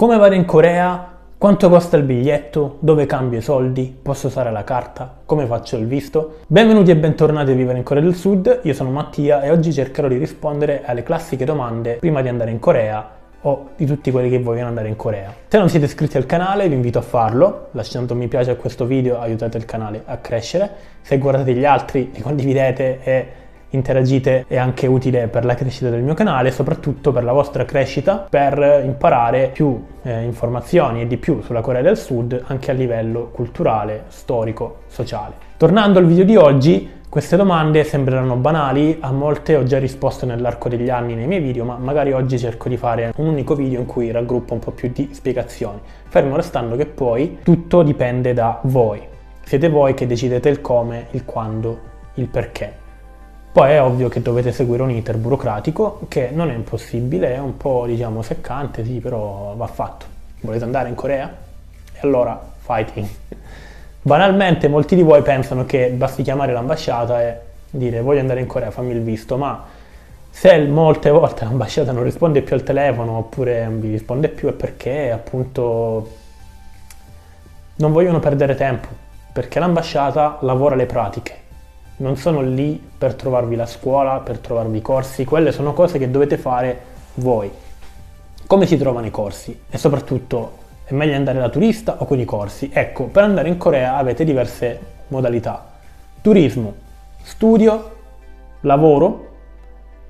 come vado in Corea, quanto costa il biglietto, dove cambio i soldi, posso usare la carta, come faccio il visto. Benvenuti e bentornati a Vivere in Corea del Sud, io sono Mattia e oggi cercherò di rispondere alle classiche domande prima di andare in Corea o di tutti quelli che vogliono andare in Corea. Se non siete iscritti al canale vi invito a farlo, lasciando un mi piace a questo video aiutate il canale a crescere, se guardate gli altri li condividete e interagite è anche utile per la crescita del mio canale e soprattutto per la vostra crescita, per imparare più informazioni e di più sulla Corea del Sud anche a livello culturale, storico, sociale. Tornando al video di oggi, queste domande sembreranno banali, a molte ho già risposto nell'arco degli anni nei miei video, ma magari oggi cerco di fare un unico video in cui raggruppo un po' più di spiegazioni, fermo restando che poi tutto dipende da voi, siete voi che decidete il come, il quando, il perché. Poi è ovvio che dovete seguire un iter burocratico che non è impossibile, è un po' diciamo seccante, sì, però va fatto. Volete andare in Corea? E allora fighting! Banalmente molti di voi pensano che basti chiamare l'ambasciata e dire voglio andare in Corea, fammi il visto, ma se molte volte l'ambasciata non risponde più al telefono oppure non vi risponde più è perché appunto non vogliono perdere tempo, perché l'ambasciata lavora le pratiche. Non sono lì per trovarvi la scuola, per trovarvi i corsi, quelle sono cose che dovete fare voi. Come si trovano i corsi? E soprattutto, è meglio andare da turista o con i corsi? Ecco, per andare in Corea avete diverse modalità. Turismo, studio, lavoro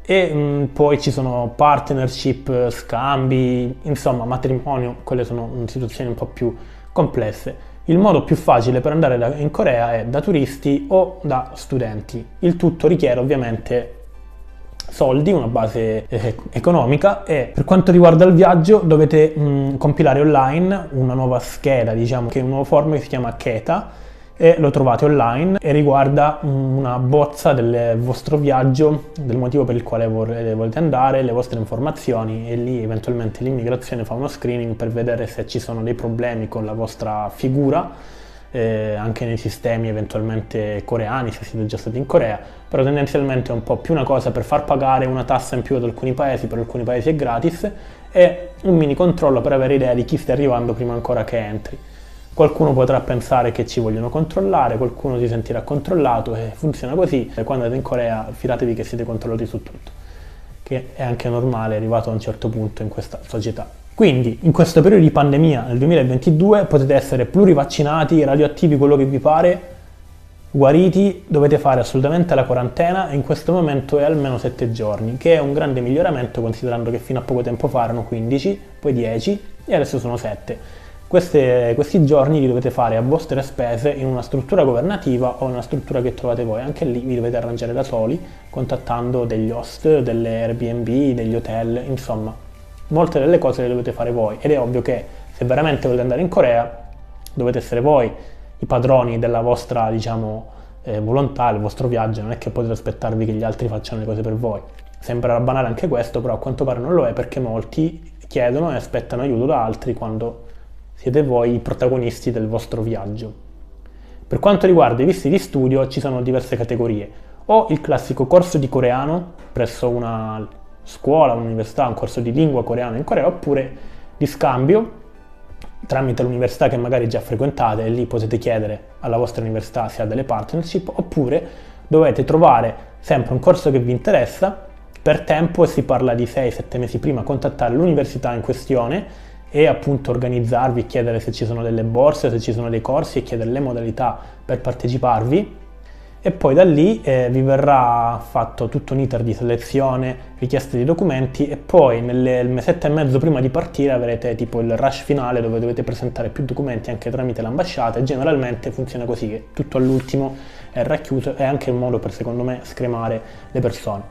e poi ci sono partnership, scambi, insomma matrimonio, quelle sono situazioni un po' più complesse. Il modo più facile per andare in Corea è da turisti o da studenti. Il tutto richiede ovviamente soldi, una base economica e per quanto riguarda il viaggio dovete compilare online una nuova scheda, diciamo che è un nuovo form che si chiama KETA e lo trovate online e riguarda una bozza del vostro viaggio, del motivo per il quale volete andare, le vostre informazioni e lì eventualmente l'immigrazione fa uno screening per vedere se ci sono dei problemi con la vostra figura, anche nei sistemi eventualmente coreani se siete già stati in Corea, però tendenzialmente è un po' più una cosa per far pagare una tassa in più ad alcuni paesi, per alcuni paesi è gratis e un mini controllo per avere idea di chi sta arrivando prima ancora che entri. Qualcuno potrà pensare che ci vogliono controllare, qualcuno si sentirà controllato e funziona così. Quando andate in Corea fidatevi che siete controllati su tutto, che è anche normale arrivato a un certo punto in questa società. Quindi in questo periodo di pandemia nel 2022 potete essere plurivaccinati, radioattivi, quello che vi pare, guariti, dovete fare assolutamente la quarantena e in questo momento è almeno 7 giorni, che è un grande miglioramento considerando che fino a poco tempo fa erano 15, poi 10 e adesso sono 7. Questi giorni li dovete fare a vostre spese in una struttura governativa o una struttura che trovate voi, anche lì vi dovete arrangiare da soli contattando degli host, delle Airbnb, degli hotel, insomma molte delle cose le dovete fare voi ed è ovvio che se veramente volete andare in Corea dovete essere voi i padroni della vostra diciamo volontà, del vostro viaggio, non è che potete aspettarvi che gli altri facciano le cose per voi. Sembrerà banale anche questo però a quanto pare non lo è perché molti chiedono e aspettano aiuto da altri quando siete voi i protagonisti del vostro viaggio. Per quanto riguarda i visti di studio ci sono diverse categorie, o il classico corso di coreano presso una scuola, un'università, un corso di lingua coreana in Corea, oppure di scambio tramite l'università che magari già frequentate e lì potete chiedere alla vostra università se ha delle partnership, oppure dovete trovare sempre un corso che vi interessa per tempo e si parla di 6-7 mesi prima, contattare l'università in questione e appunto organizzarvi, chiedere se ci sono delle borse, se ci sono dei corsi e chiedere le modalità per parteciparvi e poi da lì vi verrà fatto tutto un iter di selezione, richieste di documenti e poi nel mesetto e mezzo prima di partire avrete tipo il rush finale dove dovete presentare più documenti anche tramite l'ambasciata e generalmente funziona così che tutto all'ultimo è racchiuso, è anche un modo per secondo me scremare le persone.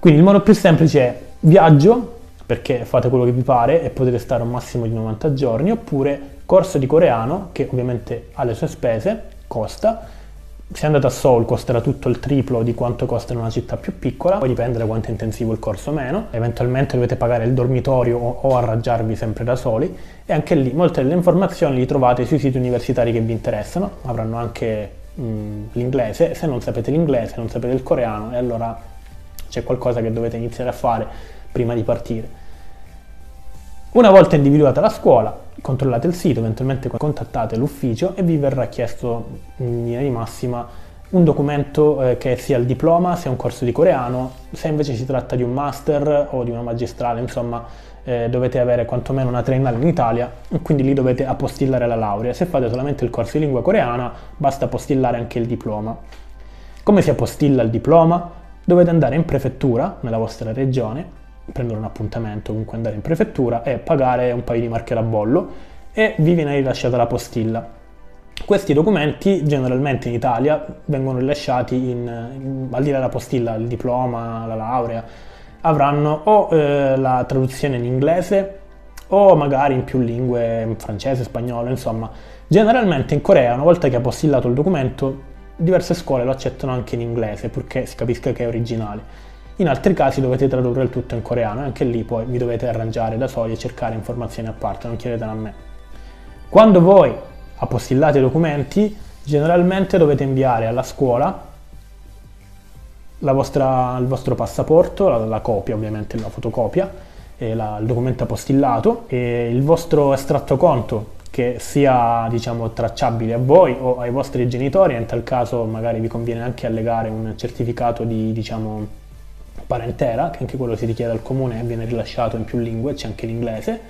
Quindi il modo più semplice è viaggio, perché fate quello che vi pare e potete stare un massimo di 90 giorni, oppure corso di coreano, che ovviamente ha le sue spese, costa. Se andate a Seoul costerà tutto il triplo di quanto costa in una città più piccola, poi dipende da quanto è intensivo il corso o meno. Eventualmente dovete pagare il dormitorio o arrangiarvi sempre da soli e anche lì molte delle informazioni le trovate sui siti universitari che vi interessano, avranno anche l'inglese, se non sapete l'inglese, non sapete il coreano e allora c'è qualcosa che dovete iniziare a fare prima di partire. Una volta individuata la scuola, controllate il sito, eventualmente contattate l'ufficio e vi verrà chiesto in linea di massima un documento che sia il diploma, sia un corso di coreano. Se invece si tratta di un master o di una magistrale, insomma, dovete avere quantomeno una triennale in Italia, quindi lì dovete appostillare la laurea. Se fate solamente il corso di lingua coreana, basta appostillare anche il diploma. Come si appostilla il diploma? Dovete andare in prefettura, nella vostra regione, prendere un appuntamento, comunque andare in prefettura e pagare un paio di marche da bollo e vi viene rilasciata la postilla. Questi documenti generalmente in Italia vengono rilasciati al di là della postilla, il diploma, la laurea, avranno o la traduzione in inglese o magari in più lingue, in francese, spagnolo, insomma. Generalmente in Corea, una volta che ha postillato il documento, diverse scuole lo accettano anche in inglese, purché si capisca che è originale. In altri casi dovete tradurre il tutto in coreano e anche lì poi vi dovete arrangiare da soli e cercare informazioni a parte, non chiedetela a me. Quando voi appostillate i documenti, generalmente dovete inviare alla scuola il vostro passaporto, la copia ovviamente, la fotocopia, e il documento appostillato e il vostro estratto conto che sia, diciamo, tracciabile a voi o ai vostri genitori, e in tal caso magari vi conviene anche allegare un certificato di, diciamo, parentela, che anche quello si richiede al comune e viene rilasciato in più lingue, c'è anche l'inglese,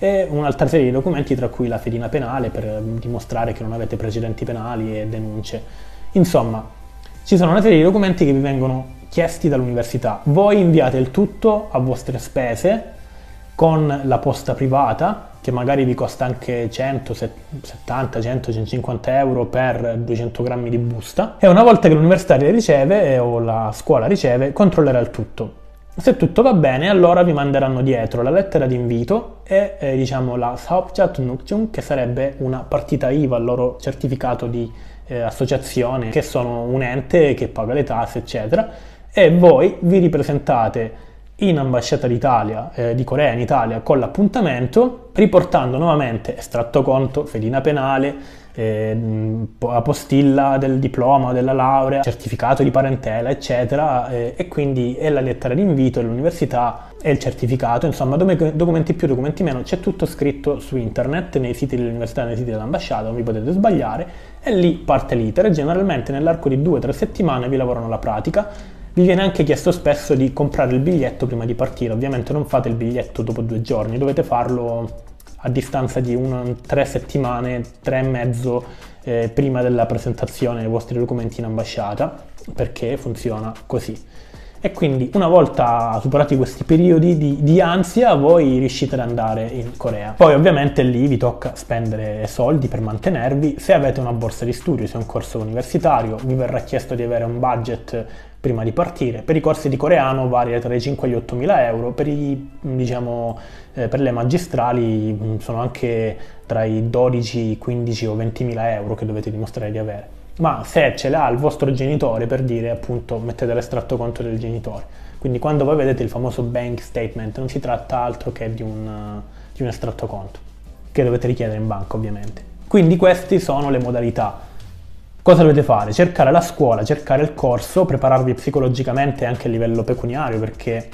e un'altra serie di documenti tra cui la fedina penale per dimostrare che non avete precedenti penali e denunce. Insomma, ci sono una serie di documenti che vi vengono chiesti dall'università. Voi inviate il tutto a vostre spese con la posta privata, che magari vi costa anche 170, 100, 150 euro per 200 grammi di busta, e una volta che l'università le riceve o la scuola riceve, controllerà il tutto. Se tutto va bene, allora vi manderanno dietro la lettera di invito e diciamo la Sapchatnukchung, che sarebbe una partita IVA, il loro certificato di associazione, che sono un ente che paga le tasse, eccetera, e voi vi ripresentate in ambasciata d'Italia, di Corea in Italia, con l'appuntamento, riportando nuovamente estratto conto, fedina penale, apostilla del diploma, della laurea, certificato di parentela, eccetera, e quindi è la lettera di invito dell'università e il certificato, insomma, documenti più, documenti meno, c'è tutto scritto su internet, nei siti dell'università, nei siti dell'ambasciata, non vi potete sbagliare, e lì parte l'iter, e generalmente nell'arco di 2-3 settimane vi lavorano la pratica. Vi viene anche chiesto spesso di comprare il biglietto prima di partire. Ovviamente non fate il biglietto dopo 2 giorni, dovete farlo a distanza di 3 settimane, 3 e mezzo prima della presentazione dei vostri documenti in ambasciata, perché funziona così. E quindi una volta superati questi periodi di ansia, voi riuscite ad andare in Corea. Poi ovviamente lì vi tocca spendere soldi per mantenervi. Se avete una borsa di studio, se è un corso universitario, vi verrà chiesto di avere un budget prima di partire. Per i corsi di coreano varia tra i 5 e gli 8.000 euro, per le magistrali sono anche tra i 12, 15 o 20.000 euro che dovete dimostrare di avere. Ma se ce l'ha il vostro genitore, per dire, appunto, mettete l'estratto conto del genitore. Quindi quando voi vedete il famoso bank statement, non si tratta altro che di un estratto conto che dovete richiedere in banca, ovviamente. Quindi queste sono le modalità. Cosa dovete fare? Cercare la scuola, cercare il corso, prepararvi psicologicamente anche a livello pecuniario, perché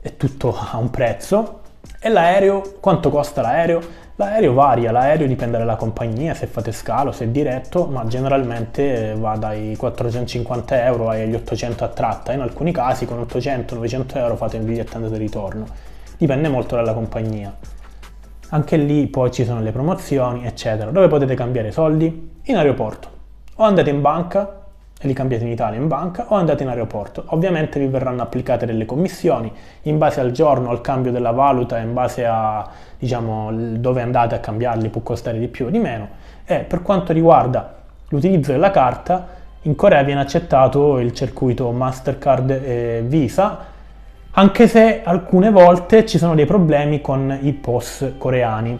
è tutto a un prezzo. E l'aereo, quanto costa l'aereo? L'aereo varia, l'aereo dipende dalla compagnia, se fate scalo, se è diretto, ma generalmente va dai 450 euro agli 800 a tratta, in alcuni casi con 800-900 euro fate un biglietto andata e ritorno, dipende molto dalla compagnia. Anche lì poi ci sono le promozioni, eccetera. Dove potete cambiare soldi? In aeroporto. O andate in banca e li cambiate in Italia in banca, o andate in aeroporto. Ovviamente vi verranno applicate delle commissioni in base al giorno, al cambio della valuta, in base a, diciamo, dove andate a cambiarli, può costare di più o di meno. E per quanto riguarda l'utilizzo della carta, in Corea viene accettato il circuito Mastercard e Visa, anche se alcune volte ci sono dei problemi con i POS coreani.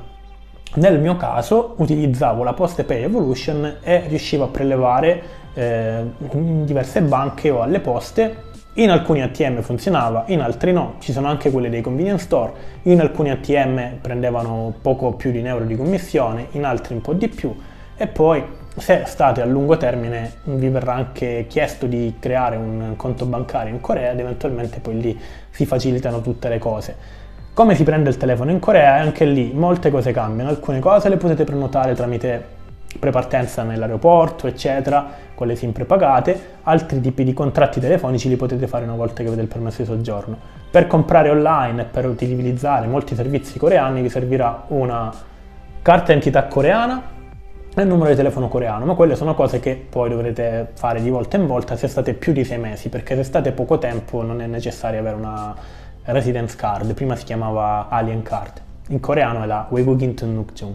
Nel mio caso utilizzavo la PostePay Evolution e riuscivo a prelevare in diverse banche o alle poste. In alcuni ATM funzionava, in altri no. Ci sono anche quelle dei convenience store. In alcuni ATM prendevano poco più di 1 euro di commissione, in altri un po' di più. E poi, se state a lungo termine, vi verrà anche chiesto di creare un conto bancario in Corea ed eventualmente poi lì si facilitano tutte le cose. Come si prende il telefono in Corea? Anche lì molte cose cambiano, alcune cose le potete prenotare tramite prepartenza nell'aeroporto, eccetera, con le SIM prepagate, altri tipi di contratti telefonici li potete fare una volta che avete il permesso di soggiorno. Per comprare online e per utilizzare molti servizi coreani vi servirà una carta d'identità coreana e un numero di telefono coreano, ma quelle sono cose che poi dovrete fare di volta in volta se state più di 6 mesi, perché se state poco tempo non è necessario avere una Residence Card, prima si chiamava Alien Card, in coreano è la Weigukin-tunukjong.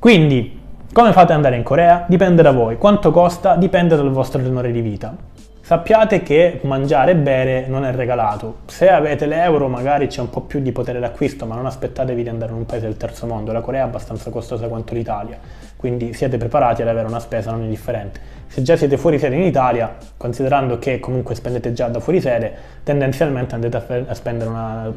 Quindi, come fate ad andare in Corea? Dipende da voi, quanto costa? Dipende dal vostro tenore di vita. Sappiate che mangiare e bere non è regalato, se avete l'euro magari c'è un po' più di potere d'acquisto, ma non aspettatevi di andare in un paese del terzo mondo, la Corea è abbastanza costosa quanto l'Italia, quindi siete preparati ad avere una spesa non indifferente. Se già siete fuori sede in Italia, considerando che comunque spendete già da fuori sede, tendenzialmente andate a spendere una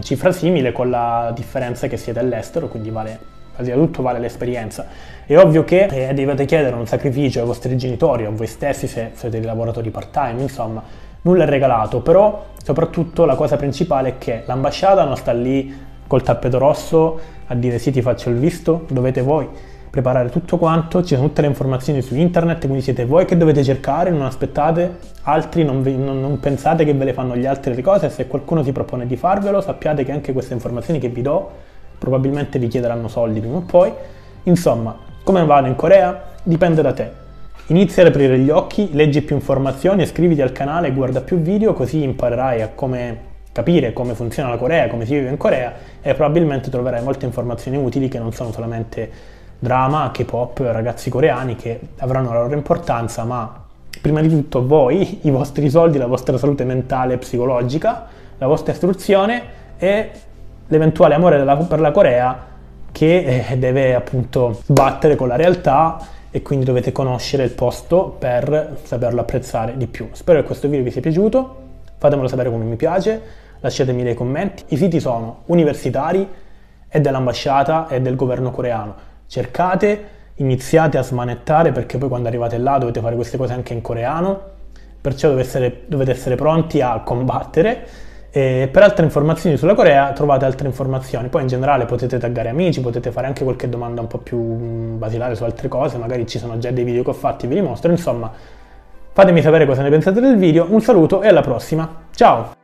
cifra simile, con la differenza che siete all'estero, quindi vale... quasi tutto vale l'esperienza. È ovvio che dovete chiedere un sacrificio ai vostri genitori, a voi stessi se siete dei lavoratori part-time, insomma, nulla è regalato, però soprattutto la cosa principale è che l'ambasciata non sta lì col tappeto rosso a dire sì, ti faccio il visto, dovete voi preparare tutto quanto, ci sono tutte le informazioni su internet, quindi siete voi che dovete cercare, non aspettate altri, non pensate che ve le fanno gli altri le cose, se qualcuno si propone di farvelo sappiate che anche queste informazioni che vi do probabilmente vi chiederanno soldi prima o poi. Insomma, come vado in Corea? Dipende da te. Inizia ad aprire gli occhi, leggi più informazioni, iscriviti al canale e guarda più video, così imparerai a come capire come funziona la Corea, come si vive in Corea e probabilmente troverai molte informazioni utili che non sono solamente drama, K-pop, ragazzi coreani che avranno la loro importanza, ma prima di tutto voi, i vostri soldi, la vostra salute mentale e psicologica, la vostra istruzione e l'eventuale amore per la Corea che deve appunto sbattere con la realtà e quindi dovete conoscere il posto per saperlo apprezzare di più. Spero che questo video vi sia piaciuto, fatemelo sapere con un mi piace, lasciatemi dei commenti. I siti sono universitari e dell'ambasciata e del governo coreano. Cercate, iniziate a smanettare perché poi quando arrivate là dovete fare queste cose anche in coreano, perciò dovete essere pronti a combattere. E per altre informazioni sulla Corea trovate altre informazioni, poi in generale potete taggare amici, potete fare anche qualche domanda un po' più basilare su altre cose, magari ci sono già dei video che ho fatti, ve li mostro, insomma fatemi sapere cosa ne pensate del video, un saluto e alla prossima, ciao!